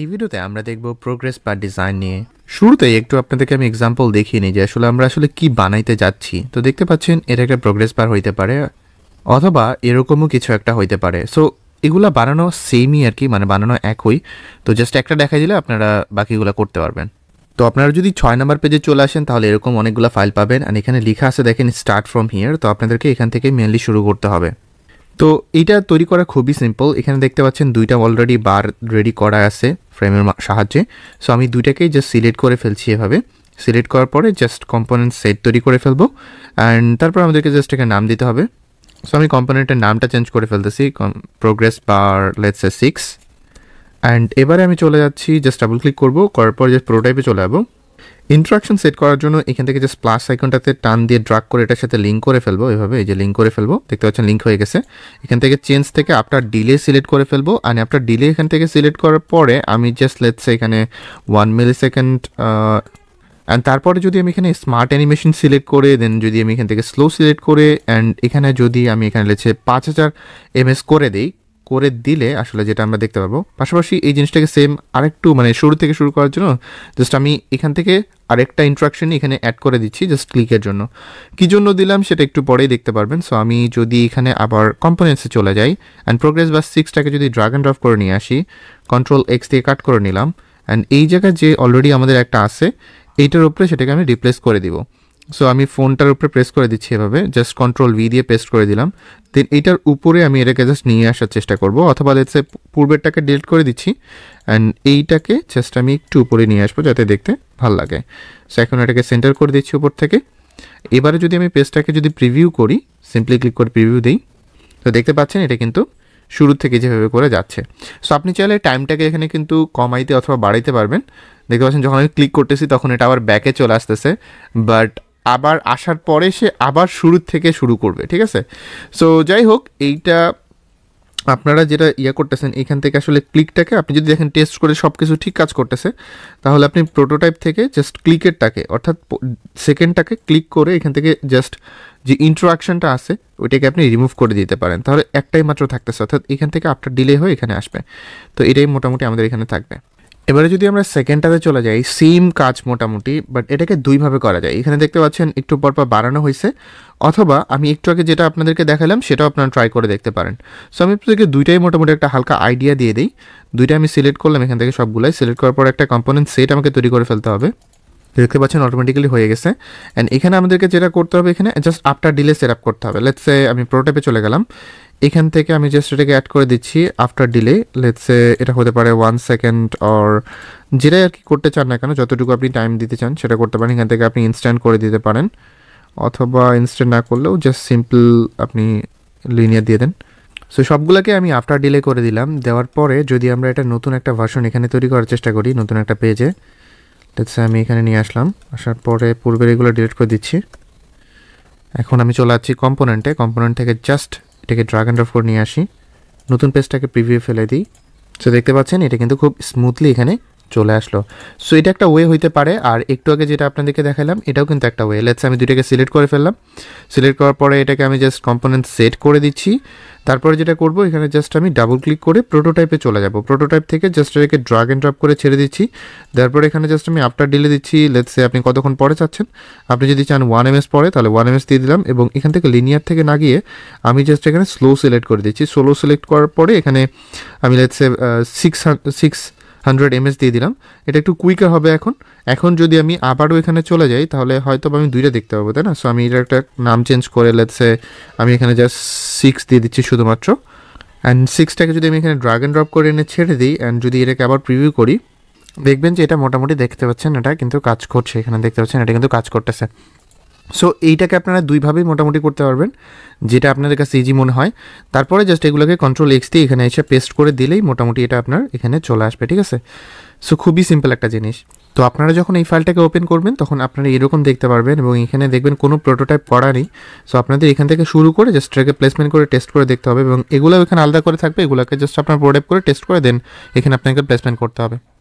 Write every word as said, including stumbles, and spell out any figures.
এই ভিডিওতে আমরা দেখব প্রোগ্রেস বা ডিজাইন নিয়ে। শুরুতে একটু আপনাদেরকে আমি এক্সাম্পল দেখিয়ে নিই যে আসলে আমরা আসলে কি বানাইতে যাচ্ছি। তো দেখতে পাচ্ছেন এটা একটা প্রোগ্রেস বার হইতে পারে অথবা এরকমও কিছু একটা হইতে পারে। সো এগুলা বানানো সেমই আর কি, মানে বানানো একই, তো জাস্ট একটা দেখা দিলে আপনারা বাকিগুলো করতে পারবেন। তো আপনারা যদি ছয় নাম্বার পেজে চলে আসেন তাহলে এরকম অনেকগুলো ফাইল পাবেন, আর এখানে লেখা আছে দেখেন স্টার্ট ফ্রম হিয়ার। তো আপনাদেরকে এখান থেকে মেনলি শুরু করতে হবে। তো এটা তৈরি করা খুবই সিম্পল। এখানে দেখতে পাচ্ছেন দুইটা অলরেডি বার রেডি করা আছে ফ্রেমের সাহায্যে। সো আমি দুইটাকেই জাস্ট সিলেক্ট করে ফেলছি এভাবে। সিলেক্ট করার পরে জাস্ট কম্পোনেন্ট সেট তৈরি করে ফেলবো, অ্যান্ড তারপর আমাদেরকে জাস্ট এখানে নাম দিতে হবে। সো আমি কম্পোনেন্টের নামটা চেঞ্জ করে ফেলতেছি, progress bar let's a six. And এবারে আমি চলে যাচ্ছি, জাস্ট ডাবল ক্লিক করবো, করার পর জাস্ট প্রোটোটাইপে চলে যাবো। ইন্টারাকশন সেট করার জন্য এখান থেকে জাস্ট প্লাস আইকনটাতে টান দিয়ে ড্রাগ করে এটার সাথে লিঙ্ক করে ফেলবো এভাবে। এই যে লিঙ্ক করে ফেলবো, দেখতে পাচ্ছেন লিঙ্ক হয়ে গেছে। এখান থেকে চেঞ্জ থেকে আপনার ডিলে সিলেক্ট করে ফেলবো, আর আপনার ডিলে এখান থেকে সিলেক্ট করার পরে আমি জাস্ট লেটস এখানে ওয়ান মিলি সেকেন্ড, অ্যান্ড তারপরে যদি আমি এখানে স্মার্ট অ্যানিমেশন সিলেক্ট করে দেন, যদি আমি এখান থেকে স্লো সিলেক্ট করে, অ্যান্ড এখানে যদি আমি এখানে লেটস পাঁচ হাজার এম এস করে দিই, করে দিলে আসলে যেটা আমরা দেখতে পারবো। পাশাপাশি এই জিনিসটাকে সেম আরেকটু মানে শুরু থেকে শুরু করার জন্য জাস্ট আমি এখান থেকে আরেকটা ইন্টারাকশন এখানে অ্যাড করে দিচ্ছি জাস্ট ক্লিকের জন্য। কী জন্য দিলাম সেটা একটু পরেই দেখতে পারবেন। সো আমি যদি এখানে আবার কম্পোনেন্টসে চলে যাই, অ্যান্ড প্রোগ্রেস বা সিক্সটাকে যদি ড্রাগ অ্যান্ড ড্রপ করে নিয়ে আসি, কন্ট্রোল এক্স দিয়ে কাট করে নিলাম, অ্যান্ড এই জায়গায় যে অলরেডি আমাদের একটা আছে এইটার উপরে সেটাকে আমি রিপ্লেস করে দিব। সো আমি ফোনটার উপরে প্রেস করে দিচ্ছি এভাবে, জাস্ট কন্ট্রোল ভি দিয়ে পেস্ট করে দিলাম। দেন এটার উপরে আমি এটাকে জাস্ট নিয়ে আসার চেষ্টা করব, অথবা লেটস সে পূর্বেরটাকে ডিলিট করে দিচ্ছি অ্যান্ড এইটাকে জাস্ট আমি একটু উপরে নিয়ে আসবো যাতে দেখতে ভালো লাগে। সো এখন এটাকে সেন্টার করে দিচ্ছি উপর থেকে। এবারে যদি আমি পেজটাকে যদি প্রিভিউ করি, সিম্পলি ক্লিক করে প্রিভিউ দিই, তো দেখতে পাচ্ছেন এটা কিন্তু শুরু থেকে যেভাবে করে যাচ্ছে। সো আপনি চাইলে টাইমটাকে এখানে কিন্তু কমাইতে অথবা বাড়াইতে পারবেন। দেখতে পাচ্ছেন যখন আমি ক্লিক করতেছি তখন এটা আবার ব্যাকে চলে আসতেছে, বাট আবার আসার পরে সে আবার শুরু থেকে শুরু করবে, ঠিক আছে। সো যাই হোক, এইটা আপনারা যেটা ইয়া করতেছেন এখান থেকে আসলে ক্লিকটাকে আপনি যদি দেখেন টেস্ট করে সব কিছু ঠিক কাজ করতেছে, তাহলে আপনি প্রোটোটাইপ থেকে জাস্ট ক্লিকেরটাকে অর্থাৎ সেকেন্ডটাকে ক্লিক করে এখান থেকে জাস্ট যে ইন্টারাকশনটা আছে ওইটাকে আপনি রিমুভ করে দিতে পারেন। তাহলে একটাই মাত্র থাকতেছে, অর্থাৎ এখান থেকে আপনার ডিলে হয়ে এখানে আসবে। তো এটাই মোটামুটি আমাদের এখানে থাকবে। এবারে যদি আমরা সেকেন্ডটাতে চলে যাই, সেম কাজ মোটামুটি, বাট এটাকে দুইভাবে করা যায়। এখানে দেখতে পাচ্ছেন একটু পরপর বাড়ানো হয়েছে, অথবা আমি একটু আগে যেটা আপনাদেরকে দেখালাম সেটাও আপনারা ট্রাই করে দেখতে পারেন। সো আমি আপনাদেরকে দুইটাই মোটামুটি একটা হালকা আইডিয়া দিয়ে দিই। দুইটা আমি সিলেক্ট করলাম, এখান থেকে সবগুলাই সিলেক্ট করার পর একটা কম্পোনেন্ট সেট আমাকে তৈরি করে ফেলতে হবে। দেখতে পাচ্ছেন অটোমেটিক্যালি হয়ে গেছে। অ্যান্ড এখানে আমাদেরকে যেটা করতে হবে, এখানে just after delay set up করতে হবে। লেটস সে আমি প্রোটোটাইপে চলে গেলাম, এখান থেকে আমি জাস্ট এটাকে অ্যাড করে দিচ্ছি আফটার ডিলে। লেটস সে এটা হতে পারে ওয়ান সেকেন্ড অর যেটাই আর কি করতে চান না কেন, যতটুকু আপনি টাইম দিতে চান সেটা করতে পারেন। এখান থেকে আপনি ইনস্ট্যান্ট করে দিতে পারেন, অথবা ইনস্ট্যান্ট না করলেও জাস্ট সিম্পল আপনি লিনিয়ার দিয়ে দেন। সো সবগুলোকে আমি আফটার ডিলে করে দিলাম। দেওয়ার পরে যদি আমরা এটা নতুন একটা ভার্সন এখানে তৈরি করার চেষ্টা করি, নতুন একটা পেজে লেটস সে আমি এখানে নিয়ে আসলাম, আসার পরে পূর্বের এগুলো ডিলিট করে দিচ্ছি। এখন আমি চলে আসছি কম্পোনেন্টে, কম্পোনেন্ট থেকে জাস্ট এটাকে ড্রাগ অ্যান্ড ড্রপ করে নিয়ে আসি, নতুন পেজটাকে প্রিভিউ ফেলে দিই। সো দেখতে পাচ্ছেন এটা কিন্তু খুব স্মুথলি এখানে চলে আসলো। সো এটা একটা ওয়ে হইতে পারে। আর একটু আগে যেটা আপনাদেরকে দেখালাম এটাও কিন্তু একটা ওয়ে। লেটস আমি দুইটাকে সিলেক্ট করে ফেললাম, সিলেক্ট করার পরে এটাকে আমি জাস্ট কম্পোনেন্ট সেট করে দিচ্ছি। তারপরে যেটা করব, এখানে জাস্ট আমি ডাবল ক্লিক করে প্রোটোটাইপে চলে যাব, প্রোটোটাইপ থেকে জাস্ট এটাকে ড্রাগ অ্যান্ড ড্রপ করে ছেড়ে দিচ্ছি। তারপরে এখানে জাস্ট আমি আফটার ডিলে দিচ্ছি। লেটস সে আপনি কতক্ষণ পরে চাচ্ছেন, আপনি যদি চান ওয়ান এম এস পরে তাহলে ওয়ান এম এস দিয়ে দিলাম, এবং এখান থেকে লিনিয়ার থেকে না গিয়ে আমি জাস্ট এখানে স্লো সিলেক্ট করে দিচ্ছি। স্লো সিলেক্ট করার পরে এখানে আমি let's say six six hundred MS দিয়ে দিলাম, এটা একটু কুইকার হবে। এখন এখন যদি আমি আবারও এখানে চলে যাই তাহলে হয়তো আমি দুইটা দেখতে পাবো, তাই না। সো আমি এটা একটা নাম চেঞ্জ করে লেটস সে আমি এখানে জাস্ট সিক্স দিয়ে দিচ্ছি শুধুমাত্র। অ্যান্ড সিক্সটাকে যদি আমি এখানে ড্রাগ অ্যান্ড ড্রপ করে এনে ছেড়ে দিই, অ্যান্ড যদি এটাকে আবার প্রিভিউ করি, দেখবেন যে এটা মোটামুটি দেখতে পাচ্ছেন এটা কিন্তু কাজ করছে। এখানে দেখতে পাচ্ছেন এটা কিন্তু কাজ করতেছে। সো এইটাকে আপনারা দুইভাবেই মোটামুটি করতে পারবেন, যেটা আপনাদের কাছে ইজি মনে হয়। তারপরে জাস্ট এগুলোকে কন্ট্রোল এক্স দিয়ে এখানে এসে পেস্ট করে দিলেই মোটামুটি এটা আপনার এখানে চলে আসবে, ঠিক আছে। সো খুবই সিম্পল একটা জিনিস। তো আপনারা যখন এই ফাইলটাকে ওপেন করবেন তখন আপনারা এরকম দেখতে পারবেন, এবং এখানে দেখবেন কোনো প্রোটোটাইপ করা নেই। সো আপনাদের এখান থেকে শুরু করে জাস্ট এটাকে প্লেসমেন্ট করে টেস্ট করে দেখতে হবে, এবং এগুলো এখানে আলাদা করে থাকবে। এগুলোকে জাস্ট আপনার প্রোটোটাইপ করে টেস্ট করে দেন, এখানে আপনাকে প্লেসমেন্ট করতে হবে।